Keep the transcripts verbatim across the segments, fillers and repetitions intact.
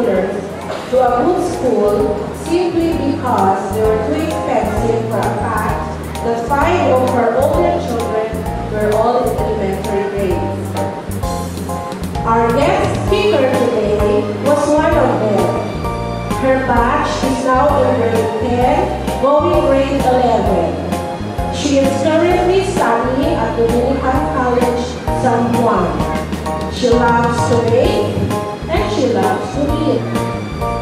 owners to a good school simply because they were too expensive for a fact that five of her older children were all in elementary grades. Our guest speaker today was one of them. Her batch is now in grade ten, going grade eleven. She is currently studying at Dominican College, San Juan. She loves to bake and she loves to eat.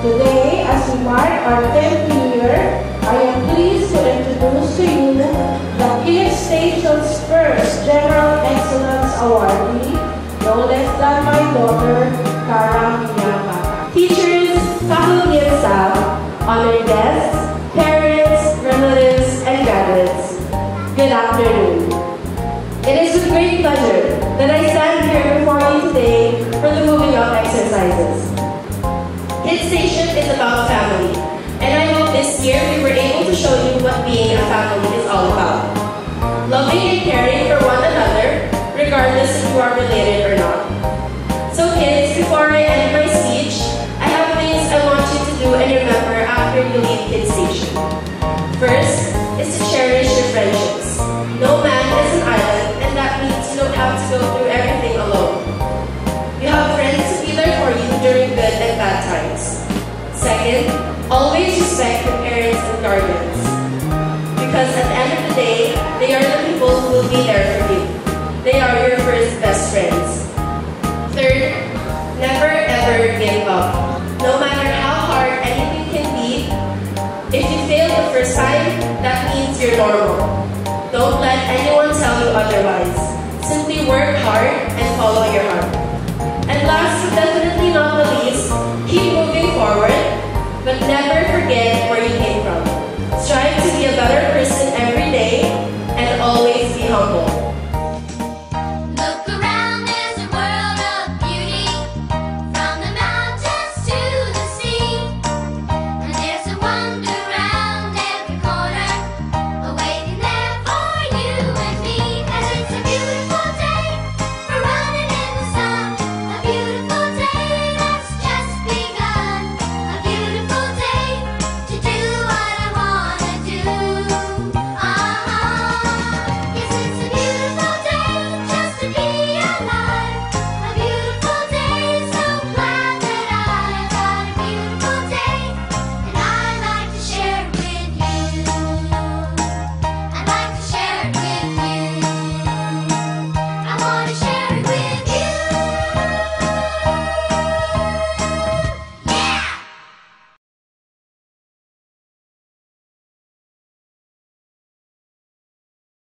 Today, as we mark our tenth year, I am pleased to introduce to you the Kidstation's first General Excellence Awardee, no less than my daughter, Kara Piñata. Teachers, faculty and staff, honored guests, parents, relatives, and graduates, good afternoon. It is with great pleasure that I stand here before you today for the moving up exercises. Kidstation is about family, and I hope this year we were able to show you what being a family is all about. Loving and caring for one another, regardless if you are related or not. So kids, before I end my speech, I have things I want you to do and remember after you leave Kidstation. First is to cherish your friendships. No man is an island, and that means you don't have to go through everything alone. You have friends to be there for you during good and bad times. Second, always respect your parents and guardians, because at the end of the day, they are the people who will be there for you. They are your first best friends. Third, never ever give up. No matter how hard anything can be, if you fail the first time, that means you're normal. Don't let anyone tell you otherwise. Simply work hard and follow your heart.